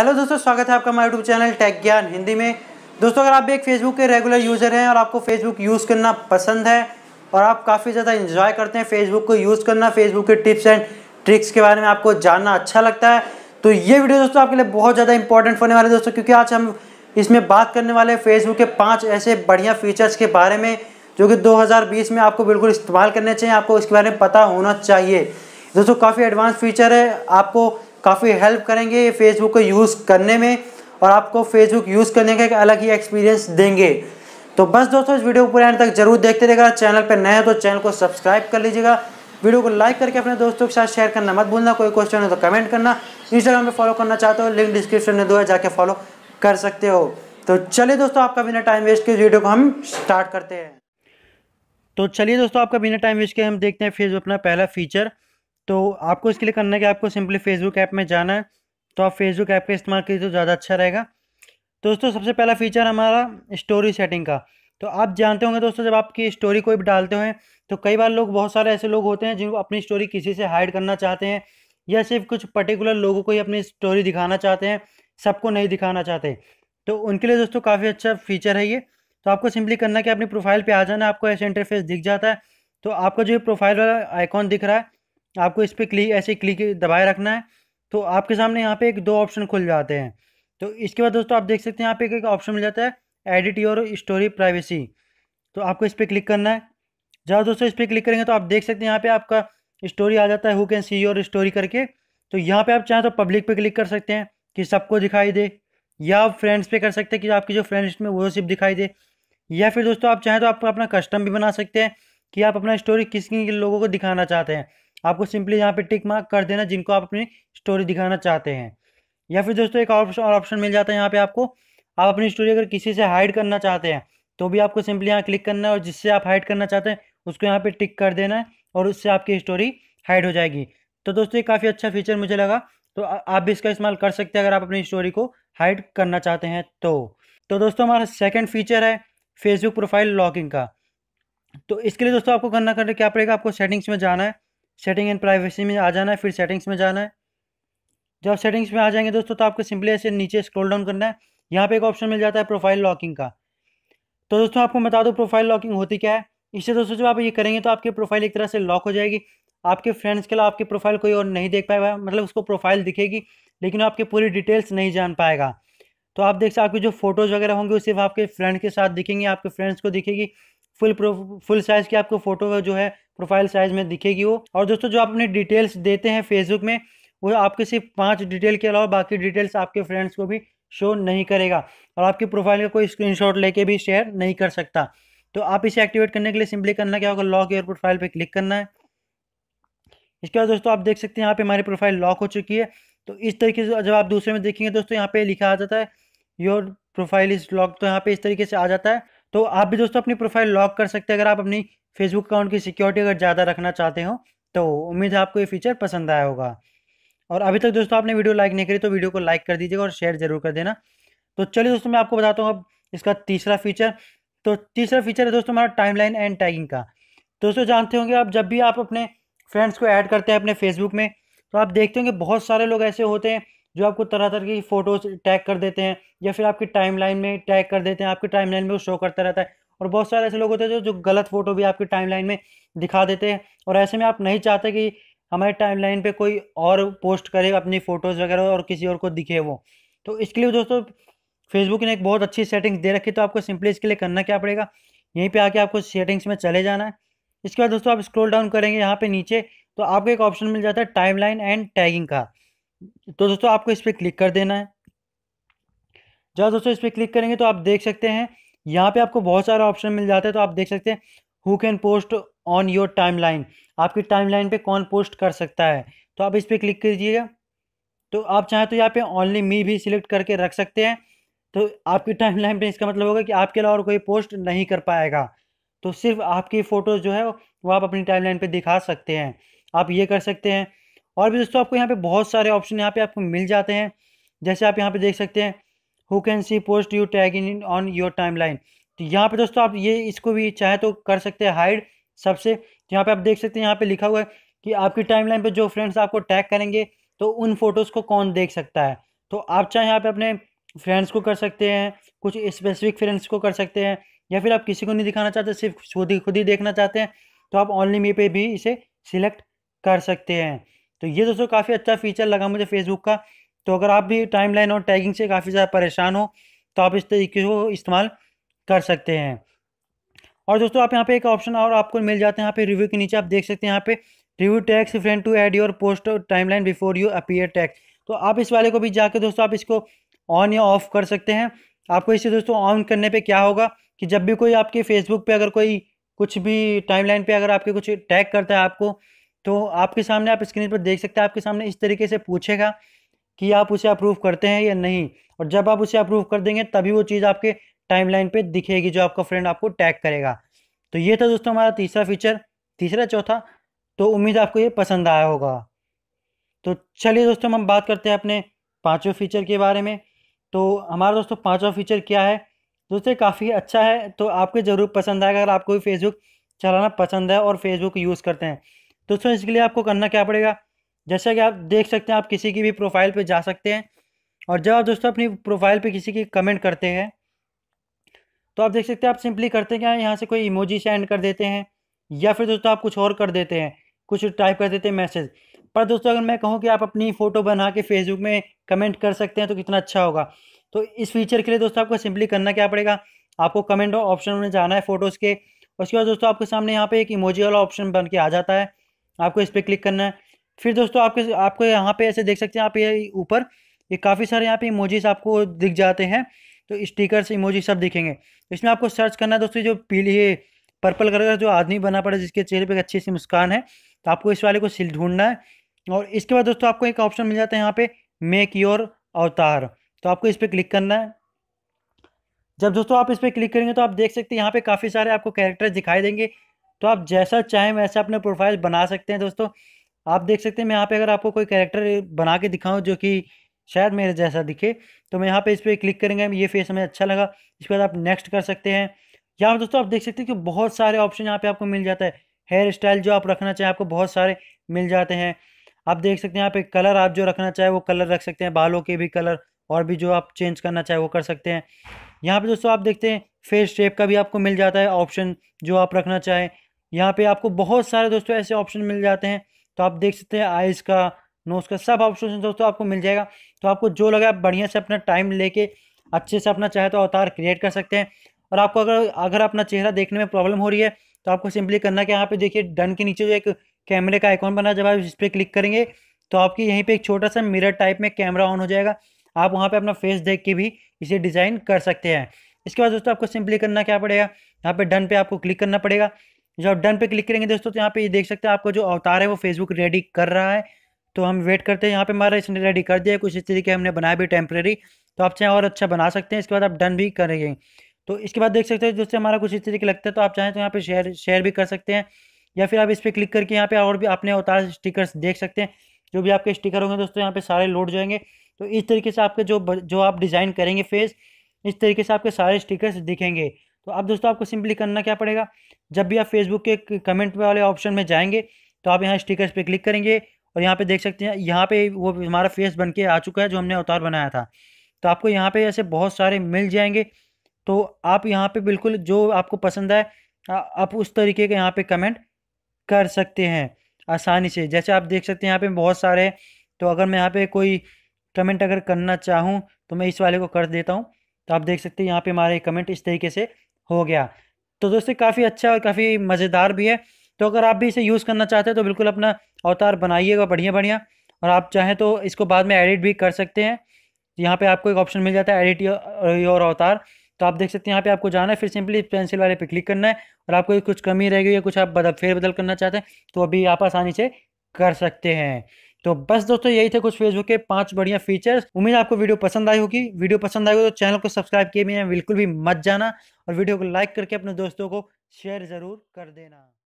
Hello दोस्तों, स्वागत है आपका हमारे यूट्यूब चैनल टेक ज्ञान हिंदी में। दोस्तों, अगर आप भी एक फेसबुक के रेगुलर यूज़र हैं और आपको फेसबुक यूज़ करना पसंद है और आप काफ़ी ज़्यादा एंजॉय करते हैं फेसबुक को यूज़ करना, फेसबुक के टिप्स एंड ट्रिक्स के बारे में आपको जानना अच्छा लगता है, तो ये वीडियो दोस्तों आपके लिए बहुत ज़्यादा इंपॉर्टेंट होने वाले दोस्तों, क्योंकि आज हम इसमें बात करने वाले फेसबुक के 5 ऐसे बढ़िया फीचर्स के बारे में जो कि 2020 में आपको बिल्कुल इस्तेमाल करने चाहिए, आपको इसके बारे में पता होना चाहिए। दोस्तों, काफ़ी एडवांस फीचर है, आपको काफ़ी हेल्प करेंगे ये फेसबुक को यूज़ करने में और आपको फेसबुक यूज़ करने का एक अलग ही एक्सपीरियंस देंगे। तो बस दोस्तों, इस वीडियो को पूरे एंड तक जरूर देखते रहिएगा। चैनल पर नए हो तो चैनल को सब्सक्राइब कर लीजिएगा, वीडियो को लाइक करके अपने दोस्तों के साथ शेयर करना मत भूलना। कोई क्वेश्चन हो तो कमेंट करना। इंस्टाग्राम पर फॉलो करना चाहते हो, लिंक डिस्क्रिप्शन में दो है, जाके फॉलो कर सकते हो। तो चलिए दोस्तों, आपका बिना टाइम वेस्ट के वीडियो को हम स्टार्ट करते हैं। तो चलिए दोस्तों, आपका बिना टाइम वेस्ट के हम देखते हैं फेसबुक अपना पहला फीचर। तो आपको इसके लिए करना है कि आपको सिंपली फेसबुक ऐप में जाना है, तो आप फेसबुक ऐप का इस्तेमाल कीजिए तो ज़्यादा अच्छा रहेगा। दोस्तों, सबसे पहला फीचर हमारा स्टोरी सेटिंग का। तो आप जानते होंगे दोस्तों, जब आपकी स्टोरी कोई भी डालते हैं तो कई बार लोग, बहुत सारे ऐसे लोग होते हैं जिनको अपनी स्टोरी किसी से हाइड करना चाहते हैं या सिर्फ कुछ पर्टिकुलर लोगों को ही अपनी स्टोरी दिखाना चाहते हैं, सबको नहीं दिखाना चाहते। तो उनके लिए दोस्तों काफ़ी अच्छा फीचर है ये। तो आपको सिंपली करना है कि अपनी प्रोफाइल पर आ जाना है, आपको ऐसे इंटरफेस दिख जाता है। तो आपका जो प्रोफाइल वाला आइकॉन दिख रहा है, आपको इस पर ऐसे क्लिक दबाए रखना है। तो आपके सामने यहाँ पे 2 ऑप्शन खुल जाते हैं। तो इसके बाद दोस्तों आप देख सकते हैं यहाँ पे एक ऑप्शन मिल जाता है एडिट योर स्टोरी प्राइवेसी। तो आपको इस पर क्लिक करना है। जब दोस्तों इस पर क्लिक करेंगे तो आप देख सकते हैं यहाँ पे आपका स्टोरी आ जाता है, who can see your story करके। तो यहाँ पर आप चाहें तो पब्लिक पर क्लिक कर सकते हैं कि सबको दिखाई दे, या आप फ्रेंड्स पर कर सकते हैं कि आपकी जो फ्रेंड लिस्ट में वो सिर्फ दिखाई दे, या फिर दोस्तों आप चाहें तो आप अपना कस्टम भी बना सकते हैं कि आप अपना स्टोरी किस किन लोगों को दिखाना चाहते हैं। आपको सिंपली यहाँ पे टिक मार्क कर देना जिनको आप अपनी स्टोरी दिखाना चाहते हैं। या फिर दोस्तों एक और ऑप्शन मिल जाता है यहाँ पे आपको, आप अपनी स्टोरी अगर किसी से हाइड करना चाहते हैं तो भी आपको सिंपली यहाँ क्लिक करना है और जिससे आप हाइड करना चाहते हैं उसको यहाँ पे टिक कर देना है और उससे आपकी स्टोरी हाइड हो जाएगी। तो दोस्तों, ये काफ़ी अच्छा फीचर मुझे लगा, तो आप भी इसका इस्तेमाल कर सकते हैं अगर आप अपनी स्टोरी को हाइड करना चाहते हैं। तो दोस्तों, हमारा सेकेंड फीचर है फेसबुक प्रोफाइल लॉकिंग का। तो इसके लिए दोस्तों आपको करना क्या पड़ेगा, आपको सेटिंग्स में जाना है, सेटिंग एंड प्राइवेसी में आ जाना है, फिर सेटिंग्स में जाना है। जब आप सेटिंग्स में आ जाएंगे दोस्तों तो आपको सिंपली ऐसे नीचे स्क्रॉल डाउन करना है, यहाँ पे एक ऑप्शन मिल जाता है प्रोफाइल लॉकिंग का। तो दोस्तों आपको बता दो प्रोफाइल लॉकिंग होती क्या है। इससे दोस्तों जब आप ये करेंगे तो आपकी प्रोफाइल एक तरह से लॉक हो जाएगी। आपके फ्रेंड्स के अलावा आपकी प्रोफाइल कोई और नहीं देख पाएगा, मतलब उसको प्रोफाइल दिखेगी लेकिन आपकी पूरी डिटेल्स नहीं जान पाएगा। तो आप देख सकते आपकी जो फोटोज़ वगैरह होंगे वो सिर्फ आपके फ्रेंड के साथ दिखेंगे, आपके फ्रेंड्स को दिखेगी। फुल साइज़ की आपको फ़ोटो जो है प्रोफाइल साइज़ में दिखेगी वो। और दोस्तों जो आप अपनी डिटेल्स देते हैं फेसबुक में वो आपके सिर्फ 5 डिटेल के अलावा बाकी डिटेल्स आपके फ्रेंड्स को भी शो नहीं करेगा और आपकी प्रोफाइल का कोई स्क्रीनशॉट लेके भी शेयर नहीं कर सकता। तो आप इसे एक्टिवेट करने के लिए सिंपली करना क्या होगा, लॉक योर प्रोफाइल पे क्लिक करना है। इसके बाद दोस्तों आप देख सकते हैं यहाँ पर हमारी प्रोफाइल लॉक हो चुकी है। तो इस तरीके से जब आप दूसरे में देखेंगे दोस्तों यहाँ पर लिखा आ जाता है योर प्रोफाइल इज़ लॉक, तो यहाँ पर इस तरीके से आ जाता है। तो आप भी दोस्तों अपनी प्रोफाइल लॉक कर सकते हैं अगर आप अपनी फेसबुक अकाउंट की सिक्योरिटी अगर ज़्यादा रखना चाहते हो। तो उम्मीद है आपको ये फीचर पसंद आया होगा। और अभी तक दोस्तों आपने वीडियो लाइक नहीं करी तो वीडियो को लाइक कर दीजिएगा और शेयर जरूर कर देना। तो चलिए दोस्तों, मैं आपको बताता हूँ अब इसका तीसरा फीचर। तो तीसरा फीचर है दोस्तों हमारा टाइमलाइन एंड टैगिंग का। दोस्तों जानते होंगे आप, जब भी आप अपने फ्रेंड्स को ऐड करते हैं अपने फेसबुक में तो आप देखते होंगे बहुत सारे लोग ऐसे होते हैं जो आपको तरह तरह की फ़ोटोज़ टैग कर देते हैं या फिर आपकी टाइमलाइन में टैग कर देते हैं, आपकी टाइमलाइन में वो शो करता रहता है। और बहुत सारे ऐसे लोग होते हैं जो गलत फ़ोटो भी आपकी टाइमलाइन में दिखा देते हैं। और ऐसे में आप नहीं चाहते कि हमारे टाइमलाइन पे कोई और पोस्ट करे अपनी फ़ोटोज़ वगैरह और किसी और को दिखे वो। तो इसके लिए दोस्तों फेसबुक ने एक बहुत अच्छी सेटिंग्स दे रखी। तो आपको सिंपली इसके लिए करना क्या पड़ेगा, यहीं पर आके आपको सेटिंग्स में चले जाना है। इसके बाद दोस्तों आप स्क्रॉल डाउन करेंगे यहाँ पर नीचे तो आपको एक ऑप्शन मिल जाता है टाइमलाइन एंड टैगिंग का। तो दोस्तों आपको इस पर क्लिक कर देना है। जब दोस्तों इस पर क्लिक करेंगे तो आप देख सकते हैं यहाँ पे आपको बहुत सारे ऑप्शन मिल जाते हैं। तो आप देख सकते हैं who can post on your timeline, आपकी टाइमलाइन पे कौन पोस्ट कर सकता है। तो आप इस पर क्लिक कीजिएगा। तो आप चाहें तो यहाँ पे ओनली मी भी सिलेक्ट करके रख सकते हैं। तो आपकी टाइमलाइन पे इसका मतलब होगा कि आपके अलावा और कोई पोस्ट नहीं कर पाएगा, तो सिर्फ आपकी फ़ोटोज़ जो है वो आप अपनी टाइमलाइन पर दिखा सकते हैं, आप ये कर सकते हैं। और भी दोस्तों आपको यहाँ पर बहुत सारे ऑप्शन यहाँ पर आपको मिल जाते हैं। जैसे आप यहाँ पर देख सकते हैं who can see post you tag in on your timeline. तो यहाँ पे दोस्तों आप ये इसको भी चाहे तो कर सकते हैं हाइड सबसे। तो यहाँ पे आप देख सकते हैं यहाँ पे लिखा हुआ है कि आपकी टाइमलाइन पे जो फ्रेंड्स आपको टैग करेंगे तो उन फोटोज़ को कौन देख सकता है। तो आप चाहे यहाँ पे अपने फ्रेंड्स को कर सकते हैं, कुछ स्पेसिफिक फ्रेंड्स को कर सकते हैं, या फिर आप किसी को नहीं दिखाना चाहते, सिर्फ खुद ही देखना चाहते हैं तो आप ओनली मी पे भी इसे सिलेक्ट कर सकते हैं। तो ये दोस्तों काफ़ी अच्छा फीचर लगा मुझे फेसबुक का। तो अगर आप भी टाइमलाइन और टैगिंग से काफ़ी ज़्यादा परेशान हो तो आप इस तरीके को इस्तेमाल कर सकते हैं। और दोस्तों आप यहाँ पे एक ऑप्शन और आपको मिल जाता है, यहाँ पे रिव्यू के नीचे आप देख सकते हैं यहाँ पे review tags friend to add your post timeline before you appear tags. तो आप इस वाले को भी जाके दोस्तों आप इसको ऑन या ऑफ कर सकते हैं। आपको इसे दोस्तों ऑन करने पे क्या होगा कि जब भी कोई आपके फेसबुक पे अगर कोई कुछ भी टाइमलाइन पे अगर आपके कुछ टैग करता है आपको, तो आपके सामने आप स्क्रीन पर देख सकते हैं, आपके सामने इस तरीके से पूछेगा कि आप उसे अप्रूव करते हैं या नहीं। और जब आप उसे अप्रूव कर देंगे तभी वो चीज़ आपके टाइमलाइन पे दिखेगी जो आपका फ्रेंड आपको टैग करेगा। तो ये था दोस्तों हमारा तीसरा फीचर, तीसरा चौथा। तो उम्मीद आपको ये पसंद आया होगा। तो चलिए दोस्तों हम बात करते हैं अपने पांचवें फीचर के बारे में। तो हमारा दोस्तों पांचवा फीचर क्या है दोस्तों, काफ़ी अच्छा है, तो आपको ज़रूर पसंद आएगा अगर आपको भी फेसबुक चलाना पसंद है और फेसबुक यूज़ करते हैं। दोस्तों इसके लिए आपको करना क्या पड़ेगा, जैसा कि आप देख सकते हैं आप किसी की भी प्रोफाइल पर जा सकते हैं, और जब आप दोस्तों अपनी प्रोफाइल पर किसी की कमेंट करते हैं तो आप देख सकते हैं आप सिंपली करते क्या है, यहाँ से कोई इमोजी सेंड कर देते हैं या फिर दोस्तों आप कुछ और कर देते हैं, कुछ टाइप कर देते हैं मैसेज। पर दोस्तों अगर मैं कहूँ कि आप अपनी फ़ोटो बना के फेसबुक में कमेंट कर सकते हैं तो कितना अच्छा होगा। तो इस फीचर के लिए दोस्तों आपको सिंपली करना क्या पड़ेगा, आपको कमेंट ऑप्शन में जाना है फ़ोटोज़ के, उसके बाद दोस्तों आपके सामने यहाँ पर एक इमोजी वाला ऑप्शन बन के आ जाता है, आपको इस पर क्लिक करना है। फिर दोस्तों आपको यहाँ पर ऐसे देख सकते हैं आप ये ऊपर ये काफ़ी सारे यहाँ पर इमोजीज आपको दिख जाते हैं, तो स्टिकर्स इमोजी सब दिखेंगे। इसमें आपको सर्च करना है दोस्तों जो पीली है पर्पल कलर का जो आदमी बना पड़ा है जिसके चेहरे पे अच्छी सी मुस्कान है, तो आपको इस वाले को सिल ढूंढना है। और इसके बाद दोस्तों आपको एक ऑप्शन मिल जाता है यहाँ पे मेक योर अवतार, तो आपको इस पर क्लिक करना है। जब दोस्तों आप इस पर क्लिक करेंगे तो आप देख सकते हैं यहाँ पर काफ़ी सारे आपको कैरेक्टर्स दिखाई देंगे, तो आप जैसा चाहें वैसा अपने प्रोफाइल बना सकते हैं। दोस्तों आप देख सकते हैं मैं यहाँ पर अगर आपको कोई कैरेक्टर बना के दिखाऊँ जो कि शायद मेरे जैसा दिखे, तो मैं यहाँ पे इस पर क्लिक करेंगे, ये फेस हमें अच्छा लगा, इसके बाद आप नेक्स्ट कर सकते हैं। यहाँ पर दोस्तों आप देख सकते हैं कि बहुत सारे ऑप्शन यहाँ पे आपको मिल जाता है, हेयर स्टाइल जो आप रखना चाहें आपको बहुत सारे मिल जाते हैं। आप देख सकते हैं यहाँ पे कलर आप जो रखना चाहें वो कलर रख सकते हैं, बालों के भी कलर और भी जो आप चेंज करना चाहें वो कर सकते हैं। यहाँ पर दोस्तों आप देखते हैं फेस शेप का भी आपको मिल जाता है ऑप्शन जो आप रखना चाहें, यहाँ पर आपको बहुत सारे दोस्तों ऐसे ऑप्शन मिल जाते हैं। तो आप देख सकते हैं आइज़ का, नोज का, सब ऑप्शन दोस्तों आपको मिल जाएगा। तो आपको जो लगा आप बढ़िया से अपना टाइम लेके अच्छे से अपना चाहे तो अवतार क्रिएट कर सकते हैं। और आपको अगर अपना चेहरा देखने में प्रॉब्लम हो रही है तो आपको सिंपली करना कि यहाँ पे देखिए डन के नीचे जो एक कैमरे का आइकॉन बना, जब आप इस पर क्लिक करेंगे तो आपकी यहीं पर एक छोटा सा मिरर टाइप में कैमरा ऑन हो जाएगा, आप वहाँ पर अपना फेस देख के भी इसे डिज़ाइन कर सकते हैं। इसके बाद दोस्तों आपको सिंपली करना क्या पड़ेगा, यहाँ पर डन पर आपको क्लिक करना पड़ेगा। जब आप डन पर क्लिक करेंगे दोस्तों तो यहाँ पर देख सकते हैं आपका जो अवतार है वो फेसबुक रेडी कर रहा है, तो हम वेट करते हैं। यहाँ पे हमारा इसने रेडी कर दिया है, कुछ इस तरीके हमने बनाया भी टेम्प्रेरी, तो आप चाहें और अच्छा बना सकते हैं। इसके बाद आप डन भी करेंगे, तो इसके बाद देख सकते हैं दोस्तों हमारा कुछ इस तरीके लगता है, तो आप चाहें तो यहाँ पे शेयर भी कर सकते हैं, या फिर आप इस पर क्लिक करके यहाँ पे और भी अपने अवतार स्टिकर्स देख सकते हैं। जो भी आपके स्टिकर होंगे दोस्तों यहाँ पर सारे लोड जाएंगे, तो इस तरीके से आपके जो आप डिज़ाइन करेंगे फेस, इस तरीके से आपके सारे स्टिकर्स दिखेंगे। तो अब दोस्तों आपको सिंपली करना क्या पड़ेगा, जब भी आप फेसबुक के कमेंट वाले ऑप्शन में जाएंगे तो आप यहाँ स्टिकर्स पर क्लिक करेंगे, और यहाँ पे देख सकते हैं यहाँ पे वो हमारा फेस बन के आ चुका है जो हमने अवतार बनाया था। तो आपको यहाँ पे ऐसे बहुत सारे मिल जाएंगे, तो आप यहाँ पे बिल्कुल जो आपको पसंद है आप उस तरीके के यहाँ पे कमेंट कर सकते हैं आसानी से। जैसे आप देख सकते हैं यहाँ पे बहुत सारे हैं, तो अगर मैं यहाँ पे कोई कमेंट अगर करना चाहूँ तो मैं इस वाले को कर देता हूँ। तो आप देख सकते हैं यहाँ पर हमारे कमेंट इस तरीके से हो गया। तो दोस्तों काफ़ी अच्छा और काफ़ी मज़ेदार भी है, तो अगर आप भी इसे यूज़ करना चाहते हैं तो बिल्कुल अपना अवतार बनाइएगा बढ़िया बढ़िया। और आप चाहें तो इसको बाद में एडिट भी कर सकते हैं, यहाँ पे आपको एक ऑप्शन मिल जाता है एडिट योर अवतार। तो आप देख सकते हैं यहाँ पे आपको जाना है, फिर सिंपली पेंसिल वाले पे क्लिक करना है, और आपको कुछ कमी रह गई या कुछ आप फेरबदल करना चाहते हैं तो अभी आप आसानी से कर सकते हैं। तो बस दोस्तों यही थे कुछ फेसबुक के 5 बढ़िया फीचर्स। उम्मीद आपको वीडियो पसंद आई होगी। वीडियो पसंद आई हो तो चैनल को सब्सक्राइब किए बिना बिल्कुल भी मत जाना, और वीडियो को लाइक करके अपने दोस्तों को शेयर ज़रूर कर देना।